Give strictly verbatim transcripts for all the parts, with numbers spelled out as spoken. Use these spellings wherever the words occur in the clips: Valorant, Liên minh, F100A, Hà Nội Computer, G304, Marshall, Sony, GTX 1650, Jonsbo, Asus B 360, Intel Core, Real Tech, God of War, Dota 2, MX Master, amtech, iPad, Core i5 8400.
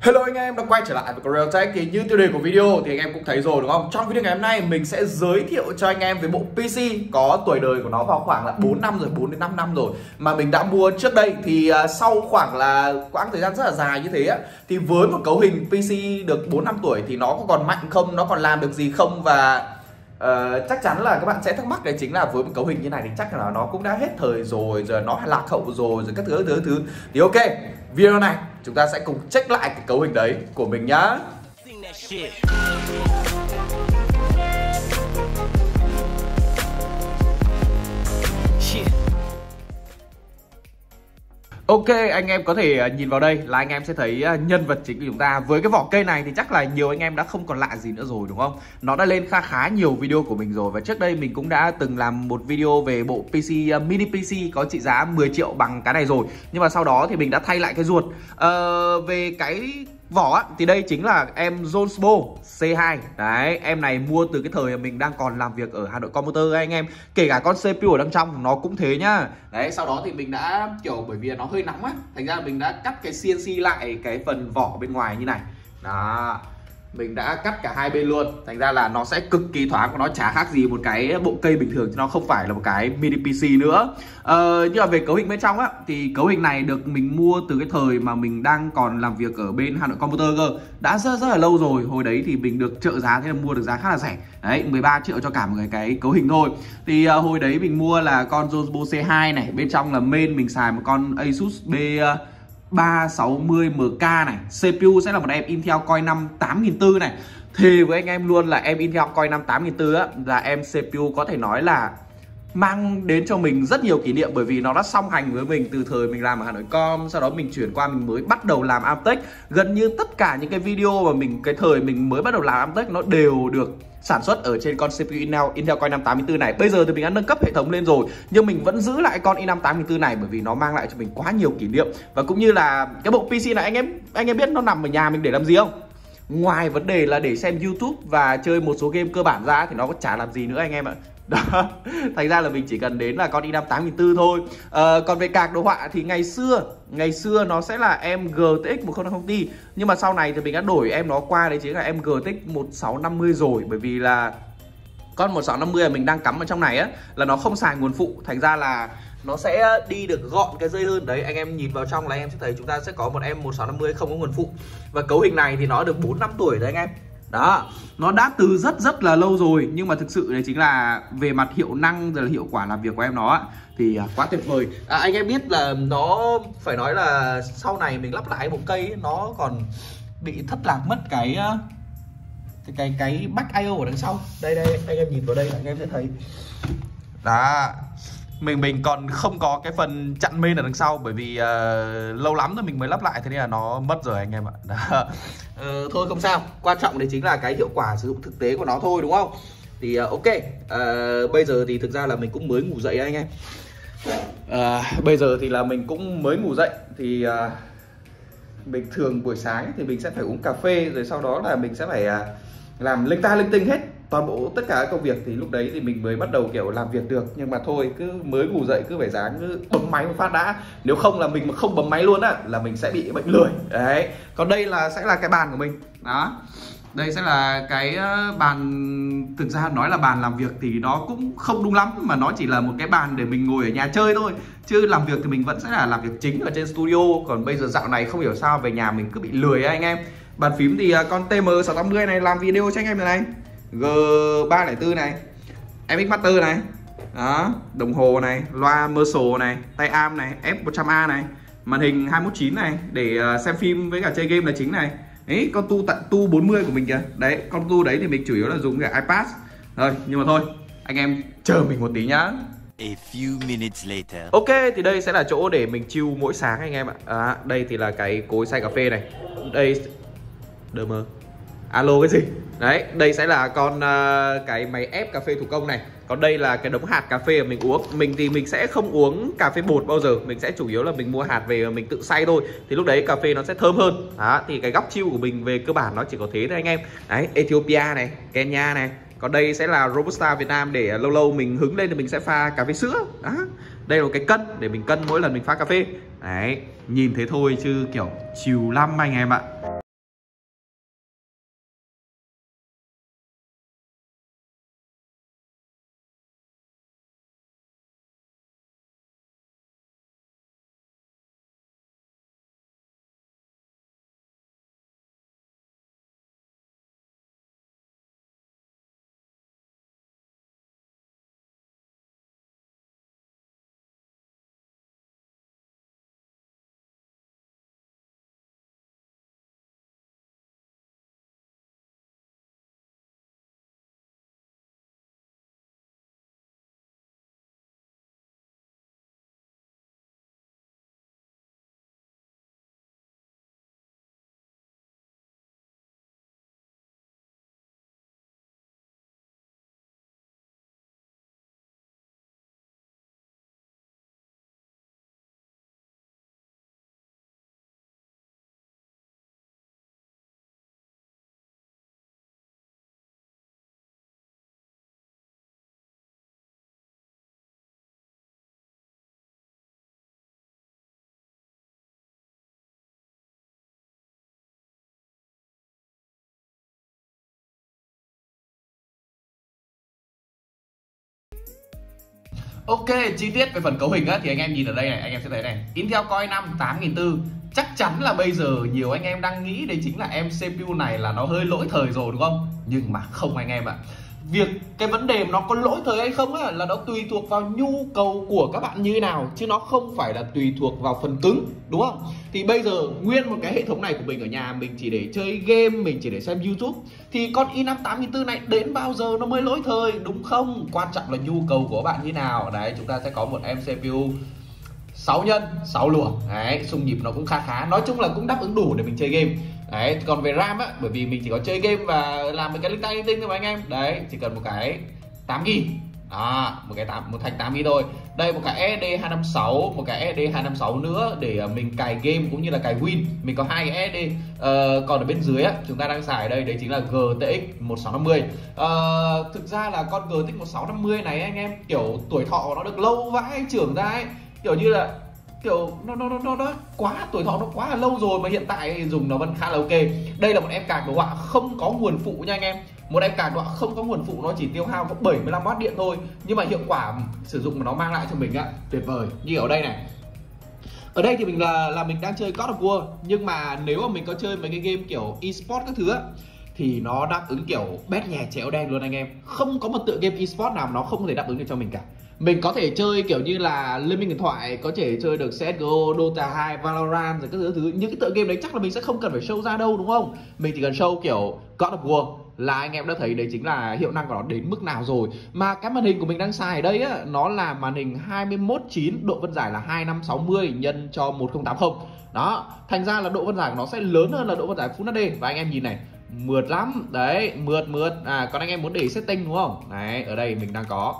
Hello anh em đã quay trở lại với Real Tech. Thì như tiêu đề của video thì anh em cũng thấy rồi đúng không? Trong video ngày hôm nay mình sẽ giới thiệu cho anh em về bộ pê xê có tuổi đời của nó vào khoảng là bốn năm rồi, bốn đến năm năm rồi mà mình đã mua trước đây. Thì sau khoảng là quãng thời gian rất là dài như thế á, thì với một cấu hình pê xê được bốn năm tuổi thì nó có còn mạnh không, nó còn làm được gì không? Và Uh, chắc chắn là các bạn sẽ thắc mắc đấy chính là với một cấu hình như này thì chắc là nó cũng đã hết thời rồi, giờ nó lạc hậu rồi, rồi các thứ, các thứ, các thứ. Thì ok, video này chúng ta sẽ cùng check lại cái cấu hình đấy của mình nhá. Ok, anh em có thể nhìn vào đây là anh em sẽ thấy nhân vật chính của chúng ta. Với cái vỏ cây này thì chắc là nhiều anh em đã không còn lạ gì nữa rồi đúng không? Nó đã lên khá khá nhiều video của mình rồi. Và trước đây mình cũng đã từng làm một video về bộ pê xê, mini pê xê có trị giá mười triệu bằng cái này rồi. Nhưng mà sau đó thì mình đã thay lại cái ruột. Ờ, về cái vỏ thì đây chính là em Jonsbo xê hai. Đấy, em này mua từ cái thời mình đang còn làm việc ở Hà Nội Computer anh em. Kể cả con xê pê u ở bên trong nó cũng thế nhá. Đấy, sau đó thì mình đã kiểu bởi vì nó hơi nóng á, thành ra mình đã cắt cái xê en xê lại cái phần vỏ bên ngoài như này. Đó, mình đã cắt cả hai bên luôn, thành ra là nó sẽ cực kỳ thoáng và nó chả khác gì một cái bộ cây bình thường chứ nó không phải là một cái mini pê xê nữa. ờ, Nhưng mà về cấu hình bên trong á, thì cấu hình này được mình mua từ cái thời mà mình đang còn làm việc ở bên Hà Nội Computer cơ. Đã rất rất là lâu rồi, hồi đấy thì mình được trợ giá thế là mua được giá khá là rẻ. Đấy, mười ba triệu cho cả một cái, cái cấu hình thôi. Thì à, hồi đấy mình mua là con Jonsbo xê hai này. Bên trong là main mình xài một con Asus B ba sáu mươi M K này. xê pê u sẽ là một em Intel Core i năm tám nghìn bốn trăm này. Thì với anh em luôn là em Intel Core i năm tám nghìn bốn trăm á, là em xê pê u có thể nói là mang đến cho mình rất nhiều kỷ niệm. Bởi vì nó đã song hành với mình từ thời mình làm ở Hà Nội Com. Sau đó mình chuyển qua mình mới bắt đầu làm amtech. Gần như tất cả những cái video mà mình cái thời mình mới bắt đầu làm amtech nó đều được sản xuất ở trên con xê pê u Intel, Intel Core i năm tám nghìn bốn trăm này. Bây giờ thì mình đã nâng cấp hệ thống lên rồi, nhưng mình vẫn giữ lại con i năm tám nghìn bốn trăm này bởi vì nó mang lại cho mình quá nhiều kỷ niệm. Và cũng như là cái bộ pê xê này anh em anh em biết nó nằm ở nhà mình để làm gì không? Ngoài vấn đề là để xem YouTube và chơi một số game cơ bản ra thì nó có chả làm gì nữa anh em ạ. Đó, thành ra là mình chỉ cần đến là con i năm tám nghìn bốn trăm thôi. à, Còn về card đồ họa thì ngày xưa Ngày xưa nó sẽ là em giê tê ích một không năm không Ti. Nhưng mà sau này thì mình đã đổi em nó qua đấy chính là em giê tê ích một sáu năm không rồi. Bởi vì là con một sáu năm không mình đang cắm ở trong này á, là nó không xài nguồn phụ, thành ra là nó sẽ đi được gọn cái dây hơn. Đấy, anh em nhìn vào trong là anh em sẽ thấy chúng ta sẽ có một em một sáu năm không không có nguồn phụ. Và cấu hình này thì nó được bốn năm tuổi đấy anh em. Đó, nó đã từ rất rất là lâu rồi. Nhưng mà thực sự đấy chính là về mặt hiệu năng rồi là hiệu quả làm việc của em nó thì quá tuyệt vời. à, Anh em biết là nó phải nói là sau này mình lắp lại bộ cây ấy, nó còn bị thất lạc mất cái Cái cái, cái back i o ở đằng sau. Đây đây, anh em nhìn vào đây là anh em sẽ thấy. Đó, mình mình còn không có cái phần chặn main ở đằng sau bởi vì uh, lâu lắm rồi mình mới lắp lại thế nên là nó mất rồi anh em ạ. uh, Thôi không sao, quan trọng đấy chính là cái hiệu quả sử dụng thực tế của nó thôi đúng không? Thì uh, ok, uh, bây giờ thì thực ra là mình cũng mới ngủ dậy anh em. uh, Bây giờ thì là mình cũng mới ngủ dậy. Thì uh, bình thường buổi sáng thì mình sẽ phải uống cà phê, rồi sau đó là mình sẽ phải uh, làm linh ta linh tinh hết toàn bộ tất cả các công việc thì lúc đấy thì mình mới bắt đầu kiểu làm việc được. Nhưng mà thôi, cứ mới ngủ dậy cứ phải dáng cứ bấm máy một phát đã, nếu không là mình mà không bấm máy luôn á là mình sẽ bị bệnh lười. Đấy, còn đây là sẽ là cái bàn của mình. Đó, đây sẽ là cái bàn, thực ra nói là bàn làm việc thì nó cũng không đúng lắm, mà nó chỉ là một cái bàn để mình ngồi ở nhà chơi thôi, chứ làm việc thì mình vẫn sẽ là làm việc chính ở trên studio. Còn bây giờ dạo này không hiểu sao về nhà mình cứ bị lười ấy, anh em. Bàn phím thì con tê em sáu tám không này làm video cho anh em này, G ba không bốn này, em ích Master này. Đó, đồng hồ này, loa Marshall này, tay arm này, F một trăm A này, màn hình hai mốt chín này để xem phim với cả chơi game là chính này. Đấy, con tu tận tu bốn mươi của mình kìa. Đấy, con tu đấy thì mình chủ yếu là dùng cái iPad. Rồi, nhưng mà thôi, anh em chờ mình một tí nhá. A few minutes later. Ok, thì đây sẽ là chỗ để mình chill mỗi sáng anh em ạ. À, đây thì là cái cối xay cà phê này. Đây đờ mờ. Alo cái gì? Đấy, đây sẽ là con uh, cái máy ép cà phê thủ công này. Còn đây là cái đống hạt cà phê mà mình uống. Mình thì mình sẽ không uống cà phê bột bao giờ, mình sẽ chủ yếu là mình mua hạt về và mình tự xay thôi. Thì lúc đấy cà phê nó sẽ thơm hơn. Đó, thì cái góc chill của mình về cơ bản nó chỉ có thế thôi anh em. Đấy, Ethiopia này, Kenya này. Còn đây sẽ là Robusta Việt Nam để lâu lâu mình hứng lên thì mình sẽ pha cà phê sữa. Đó, đây là một cái cân để mình cân mỗi lần mình pha cà phê. Đấy, nhìn thế thôi chứ kiểu chill lắm anh em ạ. Ok, chi tiết về phần cấu hình á, thì anh em nhìn ở đây này, anh em sẽ thấy này, Intel Core i năm tám nghìn bốn trăm. Chắc chắn là bây giờ nhiều anh em đang nghĩ đấy chính là em xê pê u này là nó hơi lỗi thời rồi đúng không? Nhưng mà không anh em ạ. À. Việc cái vấn đề nó có lỗi thời hay không á, là nó tùy thuộc vào nhu cầu của các bạn như thế nào, chứ nó không phải là tùy thuộc vào phần cứng, đúng không? Thì bây giờ nguyên một cái hệ thống này của mình ở nhà, mình chỉ để chơi game, mình chỉ để xem YouTube, thì con i năm tám nghìn bốn trăm này đến bao giờ nó mới lỗi thời, đúng không? Quan trọng là nhu cầu của bạn như thế nào. Đấy, chúng ta sẽ có một em xê pê u sáu nhân sáu luồng. Đấy, xung nhịp nó cũng khá khá, nói chung là cũng đáp ứng đủ để mình chơi game. Đấy, còn về RAM á, bởi vì mình chỉ có chơi game và làm một cái linh tay linh tinh thôi mà anh em. Đấy, chỉ cần một cái tám gi-ga-bai. À, một cái tám một thành tám gi-ga-bai thôi. Đây, một cái ét đê hai năm sáu, một cái ét đê hai năm sáu nữa để mình cài game cũng như là cài Win. Mình có hai cái ét đê. Ờ, còn ở bên dưới á, chúng ta đang xài ở đây đấy chính là giê tê ích một sáu năm không. Ờ, thực ra là con giê tê ích một sáu năm không này anh em, kiểu tuổi thọ của nó được lâu vãi, trưởng ra ấy, kiểu như là kiểu nó nó nó nó quá tuổi thọ nó quá là lâu rồi, mà hiện tại dùng nó vẫn khá là ok. Đây là một em card đồ họa không có nguồn phụ nha anh em, một em card đồ họa không có nguồn phụ, nó chỉ tiêu hao có bảy mươi lăm oát điện thôi, nhưng mà hiệu quả sử dụng mà nó mang lại cho mình á tuyệt vời. Như ở đây này, ở đây thì mình là là mình đang chơi God of War, nhưng mà nếu mà mình có chơi mấy cái game kiểu eSports các thứ á, thì nó đáp ứng kiểu bét nhè chéo đen luôn anh em. Không có một tựa game eSports nào nó không thể đáp ứng được cho mình cả. Mình có thể chơi kiểu như là Liên minh điện thoại, có thể chơi được xê ét giê ô, Dota hai, Valorant rồi các thứ thứ. Những cái tựa game đấy chắc là mình sẽ không cần phải show ra đâu đúng không? Mình chỉ cần show kiểu God of War là anh em đã thấy đấy chính là hiệu năng của nó đến mức nào rồi. Mà cái màn hình của mình đang xài ở đây á, nó là màn hình hai mươi mốt chín, độ phân giải là hai năm sáu mươi nhân cho một không tám không. Đó, thành ra là độ phân giải của nó sẽ lớn hơn là độ phân giải Full hát đê. Và anh em nhìn này, mượt lắm. Đấy, mượt mượt. À, còn anh em muốn để setting đúng không? Đấy, ở đây mình đang có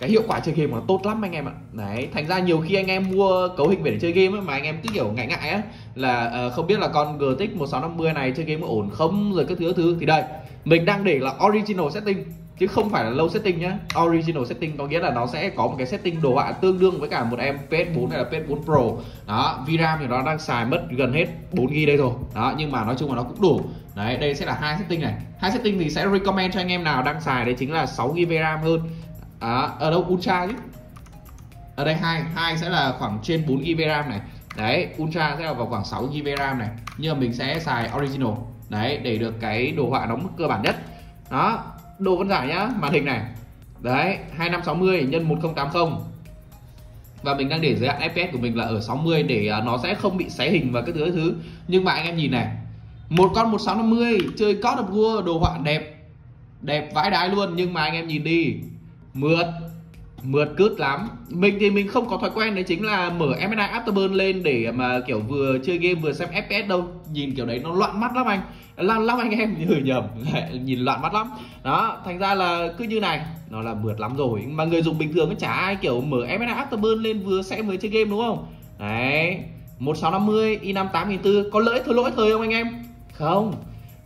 cái hiệu quả chơi game của nó tốt lắm anh em ạ. Đấy, thành ra nhiều khi anh em mua cấu hình về để chơi game ấy, mà anh em cứ kiểu ngại ngại á, là uh, không biết là con giê tê ích một sáu năm không này chơi game có ổn không rồi các thứ thứ. Thì đây, mình đang để là original setting chứ không phải là low setting nhá. Original setting có nghĩa là nó sẽ có một cái setting đồ họa tương đương với cả một em pê ét bốn hay là pê ét bốn Pro. Đó, VRAM thì nó đang xài mất gần hết bốn gi-ga-bai đây rồi. Đó, nhưng mà nói chung là nó cũng đủ. Đấy, đây sẽ là hai setting này. Hai setting thì sẽ recommend cho anh em nào đang xài đấy chính là sáu gi-ga-bai RAM hơn. À, ở đâu Ultra chứ. Ở đây hai, hai sẽ là khoảng trên bốn gi-ga-bai RAM này. Đấy, Ultra sẽ là vào khoảng sáu gi-ga-bai RAM này. Nhưng mà mình sẽ xài original. Đấy, để được cái đồ họa nóng mức cơ bản nhất. Đó, đồ phân giải nhá, màn hình này. Đấy, hai năm sáu mươi x một không tám không. Và mình đang để giới hạn ép pê ét của mình là ở sáu mươi để nó sẽ không bị xé hình và các thứ thứ. Nhưng mà anh em nhìn này, một con một sáu năm không chơi God of War đồ họa đẹp. Đẹp vãi đái luôn, nhưng mà anh em nhìn đi, mượt mượt cứt lắm. Mình thì mình không có thói quen đấy chính là mở em ét i Afterburn lên để mà kiểu vừa chơi game vừa xem ép pê ét đâu, nhìn kiểu đấy nó loạn mắt lắm anh lắm lắm anh em nhớ nhầm nhìn loạn mắt lắm. Đó, thành ra là cứ như này nó là mượt lắm rồi, mà người dùng bình thường cũng chả ai kiểu mở em ét i Afterburn lên vừa xem vừa chơi game đúng không? Đấy, một sáu năm không i năm tám nghìn bốn trăm có lỗi thời lỗi thời không anh em? Không,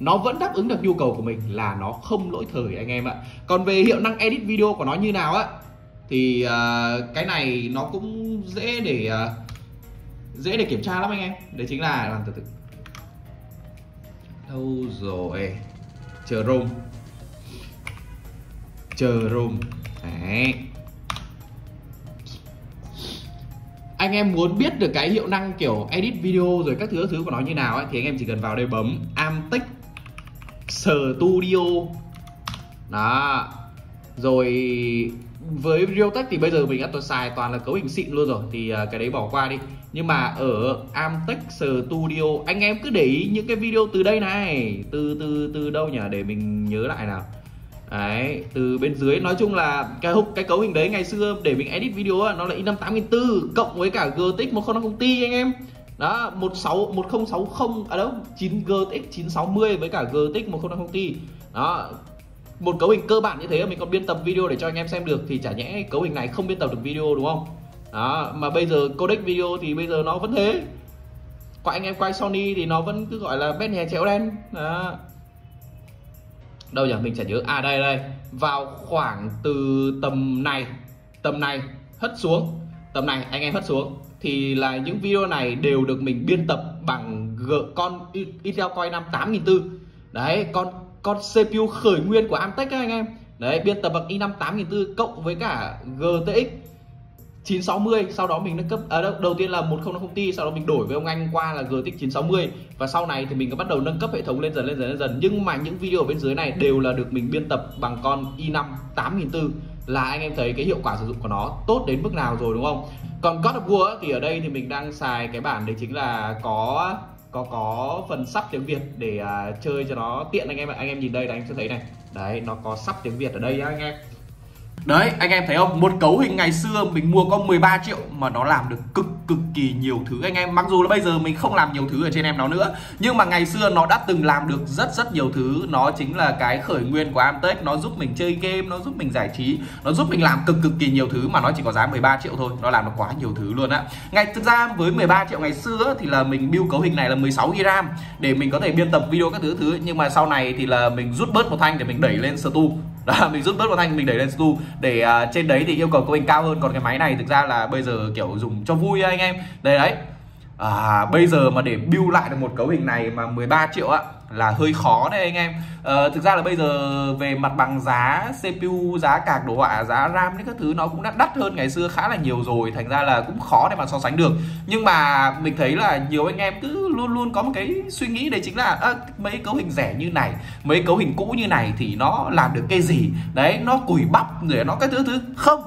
nó vẫn đáp ứng được nhu cầu của mình, là nó không lỗi thời anh em ạ. Còn về hiệu năng edit video của nó như nào á, thì uh, cái này nó cũng dễ để uh, dễ để kiểm tra lắm anh em. Đấy chính là làm từ từ đâu rồi, chờ rôm chờ rôm đấy. Anh em muốn biết được cái hiệu năng kiểu edit video rồi các thứ thứ của nó như nào ấy, thì anh em chỉ cần vào đây bấm amtech Studio. Đó. Rồi với Real Tech thì bây giờ mình đã xài toàn là cấu hình xịn luôn rồi, thì cái đấy bỏ qua đi. Nhưng mà ở amtech Studio anh em cứ để ý những cái video từ đây này, từ từ từ đâu nhỉ, để mình nhớ lại nào. Đấy, từ bên dưới, nói chung là cái hộp cái cấu hình đấy ngày xưa để mình edit video á, nó là i năm tám nghìn bốn trăm cộng với cả giê tê ích một không năm không Ti anh em. Đó, mười sáu một không sáu không ở à đâu, giê tê ích chín sáu mươi với cả giê tê ix một không năm không Ti. Đó. Một cấu hình cơ bản như thế mình còn biên tập video để cho anh em xem được, thì chả nhẽ cấu hình này không biên tập được video đúng không? Đó, mà bây giờ codec video thì bây giờ nó vẫn thế. Còn anh em quay Sony thì nó vẫn cứ gọi là bét nhè chéo đen. Đó. Đâu nhỉ, mình chả nhớ. À đây đây, vào khoảng từ tầm này, tầm này hất xuống, tầm này anh em hất xuống, thì là những video này đều được mình biên tập bằng G, con Intel Core i năm tám nghìn bốn trăm. Đấy, con con xê pê u khởi nguyên của Amtech các anh em. Đấy, biên tập bằng i năm tám nghìn bốn trăm cộng với cả giê tê ích chín sáu mươi, sau đó mình nâng cấp à, đầu tiên là một không năm không Ti, sau đó mình đổi với ông anh qua là giê tê ích chín sáu mươi, và sau này thì mình có bắt đầu nâng cấp hệ thống lên dần lên dần lên dần. Nhưng mà những video ở bên dưới này đều là được mình biên tập bằng con i năm tám nghìn bốn trăm, là anh em thấy cái hiệu quả sử dụng của nó tốt đến mức nào rồi đúng không? Còn God of War thì ở đây thì mình đang xài cái bản đấy chính là có có có phần sub tiếng Việt để uh, chơi cho nó tiện anh em ạ. Anh em nhìn đây là anh sẽ thấy này. Đấy, nó có sub tiếng Việt ở đây nhá anh em. Đấy, anh em thấy không? Một cấu hình ngày xưa mình mua có mười ba triệu mà nó làm được cực cực kỳ nhiều thứ anh em. Mặc dù là bây giờ mình không làm nhiều thứ ở trên em nó nữa, nhưng mà ngày xưa nó đã từng làm được rất rất nhiều thứ. Nó chính là cái khởi nguyên của Amtech. Nó giúp mình chơi game, nó giúp mình giải trí, nó giúp mình làm cực cực kỳ nhiều thứ mà nó chỉ có giá mười ba triệu thôi. Nó làm được quá nhiều thứ luôn á. Ngày thực ra với mười ba triệu ngày xưa thì là mình build cấu hình này là mười sáu gi bi RAM để mình có thể biên tập video các thứ thứ. Nhưng mà sau này thì là mình rút bớt một thanh để mình đẩy lên stu. Đó, mình rút bớt một thanh mình đẩy lên stu để uh, trên đấy thì yêu cầu cấu hình cao hơn. Còn cái máy này thực ra là bây giờ kiểu dùng cho vui anh em. Đây đấy. À, bây giờ mà để build lại được một cấu hình này mà mười ba triệu ạ là hơi khó đấy anh em. À, thực ra là bây giờ về mặt bằng giá xê pê u, giá card đồ họa, giá RAM những các thứ nó cũng đã đắt hơn ngày xưa khá là nhiều rồi, thành ra là cũng khó để mà so sánh được. Nhưng mà mình thấy là nhiều anh em cứ luôn luôn có một cái suy nghĩ đấy chính là à, mấy cấu hình rẻ như này, mấy cấu hình cũ như này thì nó làm được cái gì đấy, nó cùi bắp rồi nó cái thứ thứ không.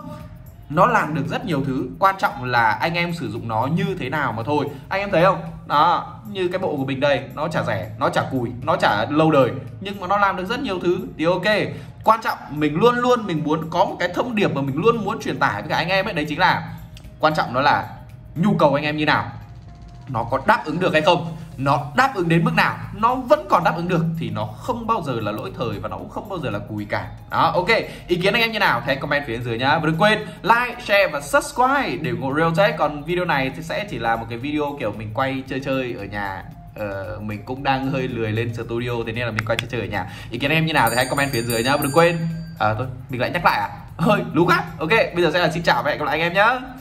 Nó làm được rất nhiều thứ, quan trọng là anh em sử dụng nó như thế nào mà thôi. Anh em thấy không? Đó, như cái bộ của mình đây, nó chả rẻ, nó chả cùi, nó chả lâu đời, nhưng mà nó làm được rất nhiều thứ thì ok. Quan trọng mình luôn luôn mình muốn có một cái thông điệp mà mình luôn muốn truyền tải với cả anh em ấy, đấy chính là quan trọng đó là nhu cầu anh em như nào, nó có đáp ứng được hay không, nó đáp ứng đến mức nào, nó vẫn còn đáp ứng được thì nó không bao giờ là lỗi thời và nó cũng không bao giờ là cùi cả. Đó, ok. Ý kiến anh em như nào? Hãy comment phía bên dưới nhá. Và đừng quên like, share và subscribe để ủng hộ Real Tech. Còn video này thì sẽ chỉ là một cái video kiểu mình quay chơi chơi ở nhà. Ờ, mình cũng đang hơi lười lên studio, thế nên là mình quay chơi chơi ở nhà. Ý kiến anh em như nào thì hãy comment phía dưới nhá. Và đừng quên, à thôi, mình lại nhắc lại à? Hơi lú quá. Ok, bây giờ sẽ là xin chào và hẹn gặp lại anh em nhá.